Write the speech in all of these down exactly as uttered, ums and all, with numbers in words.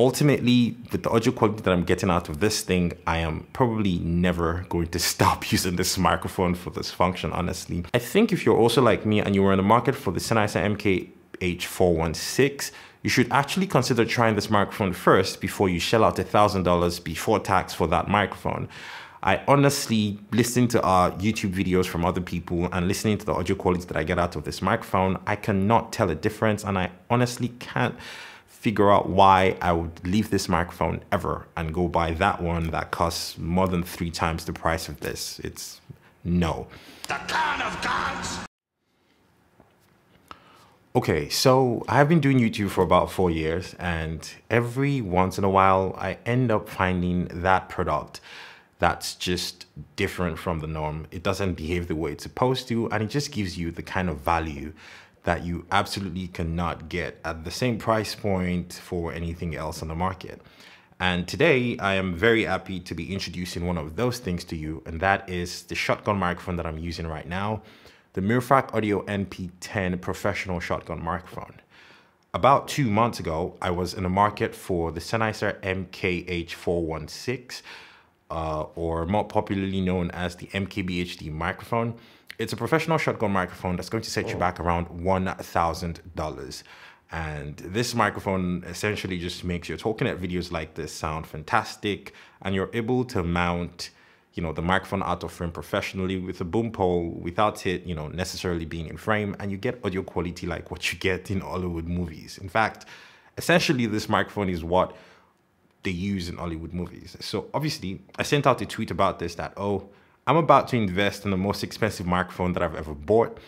Ultimately, with the audio quality that I'm getting out of this thing, I am probably never going to stop using this microphone for this function, honestly. I think if you're also like me and you were in the market for the Sennheiser M K H four one six, you should actually consider trying this microphone first before you shell out one thousand dollars before tax for that microphone. I honestly, listening to our YouTube videos from other people and listening to the audio quality that I get out of this microphone, I cannot tell a difference, and I honestly can't figure out why I would leave this microphone ever and go buy that one that costs more than three times the price of this. It's no. The kind of gods. Okay, so I've been doing YouTube for about four years, and every once in a while I end up finding that product that's just different from the norm. It doesn't behave the way it's supposed to, and it just gives you the kind of value that you absolutely cannot get at the same price point for anything else on the market. And today I am very happy to be introducing one of those things to you, and that is the shotgun microphone that I'm using right now, the Mirfak Audio N P ten professional shotgun microphone. About two months ago, I was in the market for the Sennheiser M K H four one six, uh, or more popularly known as the M K B H D microphone. It's a professional shotgun microphone that's going to set you back around one thousand dollars. And this microphone essentially just makes your talking at videos like this sound fantastic, and you're able to mount, you know, the microphone out of frame professionally with a boom pole without it, you know, necessarily being in frame, and you get audio quality like what you get in Hollywood movies. In fact, essentially this microphone is what they use in Hollywood movies. So obviously I sent out a tweet about this that, oh, I'm about to invest in the most expensive microphone that I've ever bought,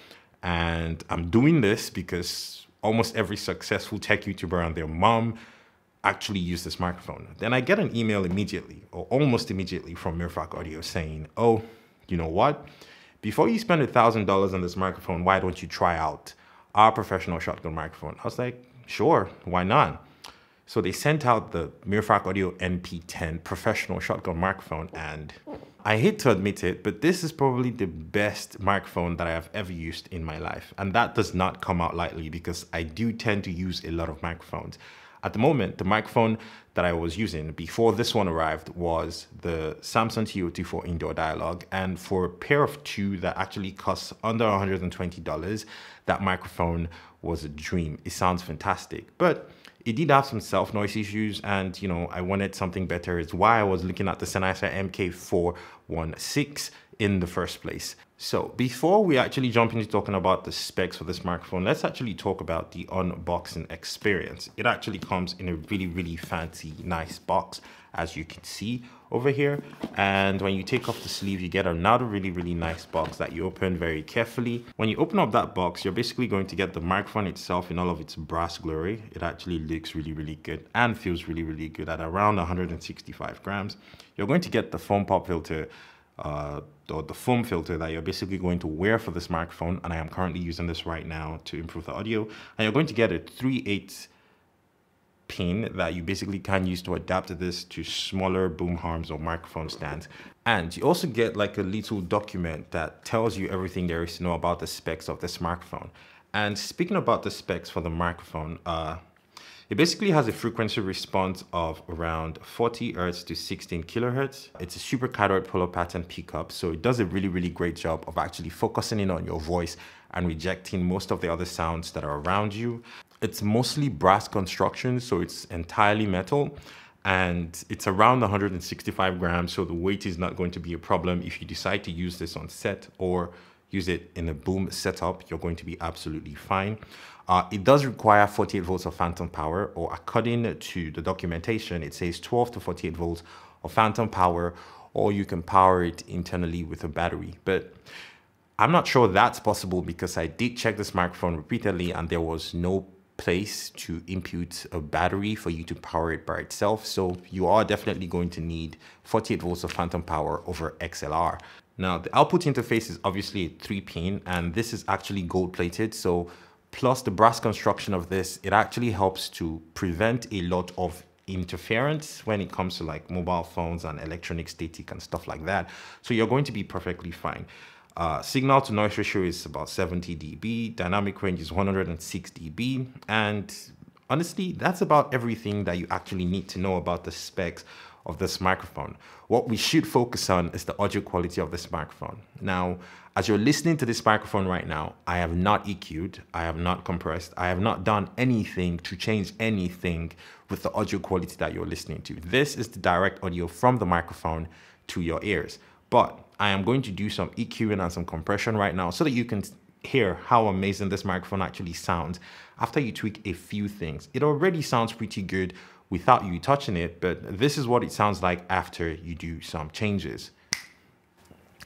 and I'm doing this because almost every successful tech YouTuber and their mom actually use this microphone. Then I get an email immediately, or almost immediately, from Mirfak Audio saying, oh, you know what? Before you spend one thousand dollars on this microphone, why don't you try out our professional shotgun microphone? I was like, sure, why not? So they sent out the Mirfak Audio N P ten professional shotgun microphone, and I hate to admit it, but this is probably the best microphone that I have ever used in my life. And that does not come out lightly, because I do tend to use a lot of microphones. At the moment, the microphone that I was using before this one arrived was the Samson Q two U for indoor dialogue. And for a pair of two that actually costs under one hundred twenty dollars, that microphone was a dream. It sounds fantastic, but it did have some self-noise issues, and you know, I wanted something better. It's why I was looking at the Sennheiser M K four one six in the first place. So before we actually jump into talking about the specs for this microphone, let's actually talk about the unboxing experience. It actually comes in a really, really fancy, nice box, as you can see over here. And when you take off the sleeve, you get another really, really nice box that you open very carefully. When you open up that box, you're basically going to get the microphone itself in all of its brass glory. It actually looks really, really good and feels really, really good at around one hundred sixty-five grams. You're going to get the foam pop filter, uh or the foam filter that you're basically going to wear for this microphone, and I am currently using this right now to improve the audio. And you're going to get a three eighths pin that you basically can use to adapt this to smaller boom arms or microphone stands. And you also get like a little document that tells you everything there is to know about the specs of this microphone. And speaking about the specs for the microphone, uh it basically has a frequency response of around forty hertz to sixteen kilohertz. It's a super catenoid polar pattern pickup, so it does a really, really great job of actually focusing in on your voice and rejecting most of the other sounds that are around you. It's mostly brass construction, so it's entirely metal, and it's around one hundred sixty-five grams, so the weight is not going to be a problem if you decide to use this on set or use it in a boom setup. You're going to be absolutely fine. Uh, it does require forty-eight volts of phantom power, or according to the documentation, it says twelve to forty-eight volts of phantom power, or you can power it internally with a battery. But I'm not sure that's possible, because I did check this microphone repeatedly and there was no place to impute a battery for you to power it by itself. So you are definitely going to need forty-eight volts of phantom power over X L R. Now, the output interface is obviously a three pin, and this is actually gold plated. So plus the brass construction of this, it actually helps to prevent a lot of interference when it comes to like mobile phones and electronic static and stuff like that. So you're going to be perfectly fine. Uh, signal to noise ratio is about seventy decibels, dynamic range is one hundred six decibels, and Honestly, that's about everything that you actually need to know about the specs of this microphone. What we should focus on is the audio quality of this microphone. Now, as you're listening to this microphone right now, I have not E Q'd, I have not compressed, I have not done anything to change anything with the audio quality that you're listening to. This is the direct audio from the microphone to your ears. But I am going to do some EQing and some compression right now so that you can hear how amazing this microphone actually sounds after you tweak a few things. It already sounds pretty good without you touching it, but this is what it sounds like after you do some changes.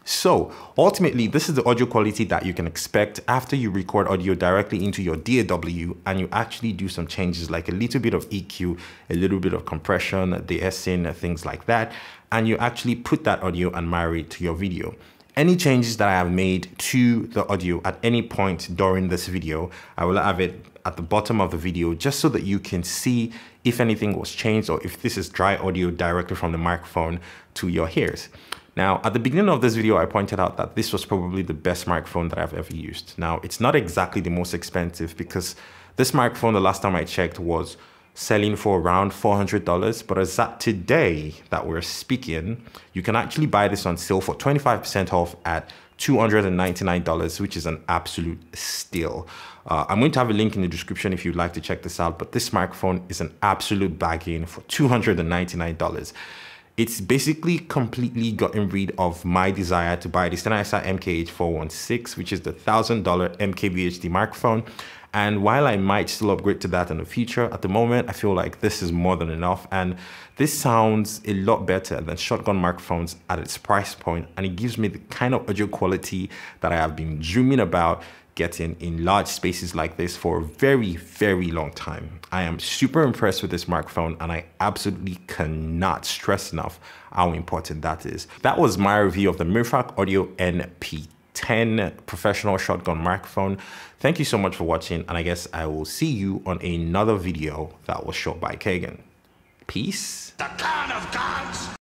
So ultimately, this is the audio quality that you can expect after you record audio directly into your D A W and you actually do some changes like a little bit of E Q, a little bit of compression, de-essing, things like that, and you actually put that audio and marry it to your video. Any changes that I have made to the audio at any point during this video, I will have it at the bottom of the video just so that you can see if anything was changed or if this is dry audio directly from the microphone to your ears. Now, at the beginning of this video, I pointed out that this was probably the best microphone that I've ever used. Now, it's not exactly the most expensive because this microphone, the last time I checked, was selling for around four hundred dollars, but as at today that we're speaking, you can actually buy this on sale for twenty-five percent off at two hundred ninety-nine dollars, which is an absolute steal. Uh, I'm going to have a link in the description if you'd like to check this out, but this microphone is an absolute bargain for two hundred ninety-nine dollars. It's basically completely gotten rid of my desire to buy the Sennheiser M K H four one six, which is the one thousand dollar M K B H D microphone. And while I might still upgrade to that in the future, at the moment, I feel like this is more than enough. And this sounds a lot better than shotgun microphones at its price point. And it gives me the kind of audio quality that I have been dreaming about getting in large spaces like this for a very, very long time. I am super impressed with this microphone and I absolutely cannot stress enough how important that is. That was my review of the Mirfak Audio N P ten professional shotgun microphone. Thank you so much for watching and I guess I will see you on another video that was shot by Kagan. Peace. The God of Gods.